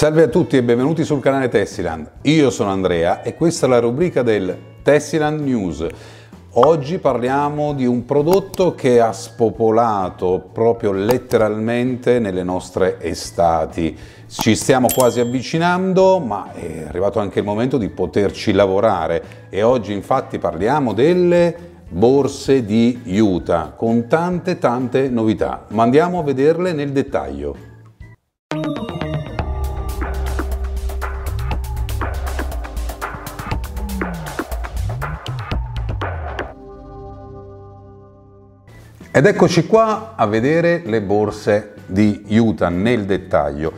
Salve a tutti e benvenuti sul canale Tessiland. Io sono Andrea e questa è la rubrica del Tessiland News. Oggi parliamo di un prodotto che ha spopolato proprio letteralmente nelle nostre estati. Ci stiamo quasi avvicinando, ma è arrivato anche il momento di poterci lavorare e oggi infatti parliamo delle borse di JUTA con tante novità, ma andiamo a vederle nel dettaglio. Ed eccoci qua a vedere le borse di JUTA nel dettaglio.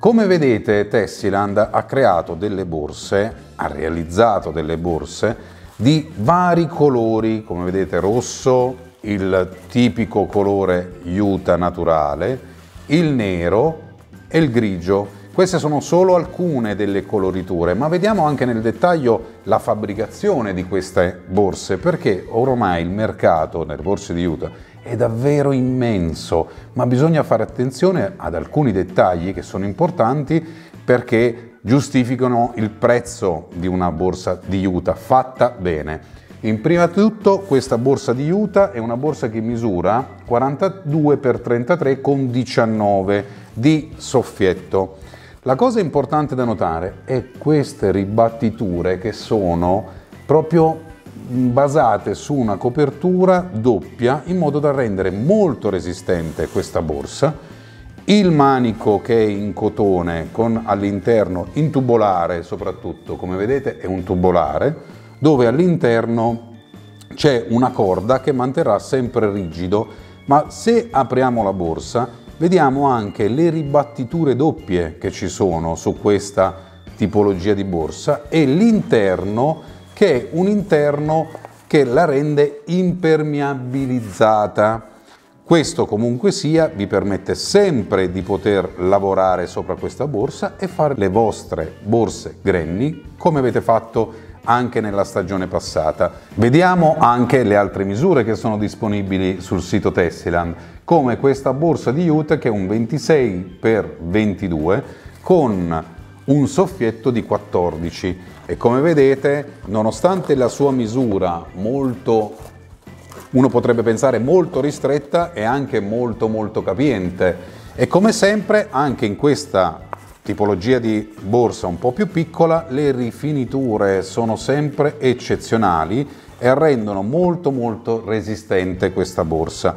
Come vedete, Tessiland ha creato delle borse, ha realizzato delle borse di vari colori, come vedete rosso, il tipico colore JUTA naturale, il nero e il grigio. Queste sono solo alcune delle coloriture, ma vediamo anche nel dettaglio la fabbricazione di queste borse, perché ormai il mercato nelle borse di JUTA è davvero immenso, ma bisogna fare attenzione ad alcuni dettagli che sono importanti perché giustificano il prezzo di una borsa di JUTA fatta bene. In prima di tutto, questa borsa di JUTA è una borsa che misura 42×33 con 19 di soffietto. La cosa importante da notare è queste ribattiture che sono proprio basate su una copertura doppia in modo da rendere molto resistente questa borsa, il manico che è in cotone con all'interno in tubolare, soprattutto come vedete è un tubolare dove all'interno c'è una corda che manterrà sempre rigido, ma se apriamo la borsa vediamo anche le ribattiture doppie che ci sono su questa tipologia di borsa e l'interno che è un interno che la rende impermeabilizzata. Questo comunque sia vi permette sempre di poter lavorare sopra questa borsa e fare le vostre borse granny come avete fatto anche nella stagione passata. Vediamo anche le altre misure che sono disponibili sul sito Tessiland, come questa borsa di JUTA che è un 26×22 con un soffietto di 14 e come vedete, nonostante la sua misura molto, uno potrebbe pensare molto ristretta, è anche molto capiente e come sempre anche in questa tipologia di borsa un po' più piccola le rifiniture sono sempre eccezionali e rendono molto resistente questa borsa.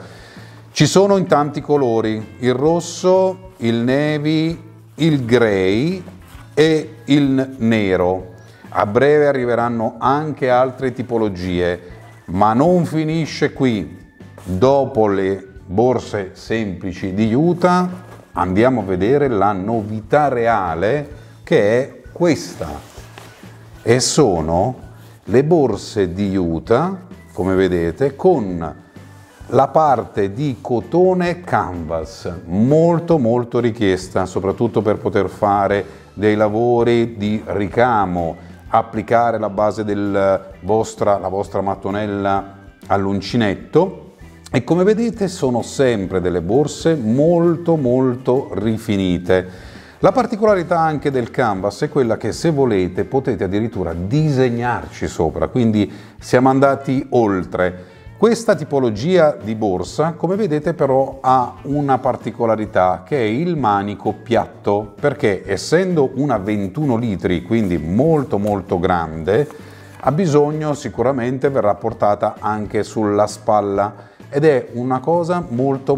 Ci sono in tanti colori, il rosso, il navy, il grey e il nero. A breve arriveranno anche altre tipologie, ma non finisce qui. Dopo le borse semplici di JUTA andiamo a vedere la novità reale che è questa e sono le borse di JUTA, come vedete, con la parte di cotone Canvas, molto richiesta, soprattutto per poter fare dei lavori di ricamo, applicare la base della vostra mattonella all'uncinetto e come vedete sono sempre delle borse molto rifinite. La particolarità anche del Canvas è quella che se volete potete addirittura disegnarci sopra, quindi siamo andati oltre. Questa tipologia di borsa, come vedete, però ha una particolarità che è il manico piatto, perché essendo una 21 litri, quindi molto grande, ha bisogno, sicuramente verrà portata anche sulla spalla ed è una cosa molto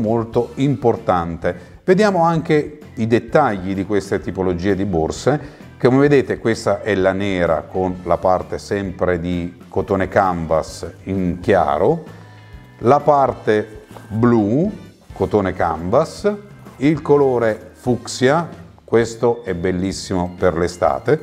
importante. Vediamo anche i dettagli di queste tipologie di borse. Come vedete questa è la nera con la parte sempre di cotone Canvas in chiaro, la parte blu cotone Canvas, il colore fucsia, questo è bellissimo per l'estate,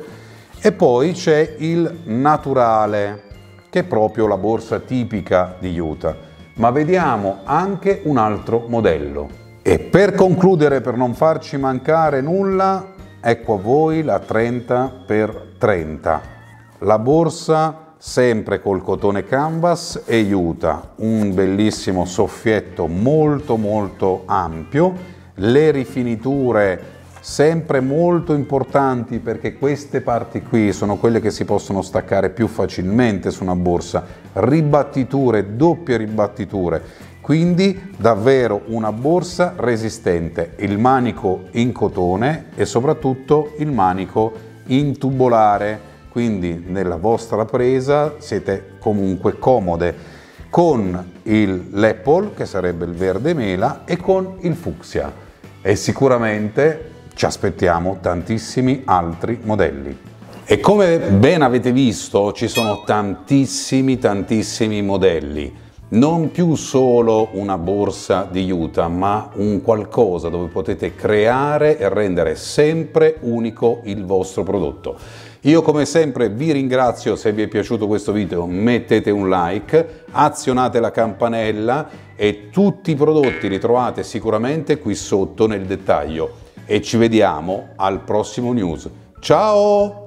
e poi c'è il naturale che è proprio la borsa tipica di JUTA, ma vediamo anche un altro modello. E per concludere, per non farci mancare nulla, ecco a voi la 30×30, la borsa sempre col cotone Canvas e JUTA, un bellissimo soffietto molto ampio, le rifiniture sempre molto importanti, perché queste parti qui sono quelle che si possono staccare più facilmente su una borsa. Ribattiture, doppie ribattiture, quindi davvero una borsa resistente. Il manico in cotone e soprattutto il manico in tubolare, quindi nella vostra presa siete comunque comode, con l'apple, che sarebbe il verde mela, e con il fucsia. E sicuramente ci aspettiamo tantissimi altri modelli. E come ben avete visto, ci sono tantissimi modelli. Non più solo una borsa di Juta, ma un qualcosa dove potete creare e rendere sempre unico il vostro prodotto. Io come sempre vi ringrazio. Se vi è piaciuto questo video mettete un like, azionate la campanella e tutti i prodotti li trovate sicuramente qui sotto nel dettaglio. E ci vediamo al prossimo news. Ciao!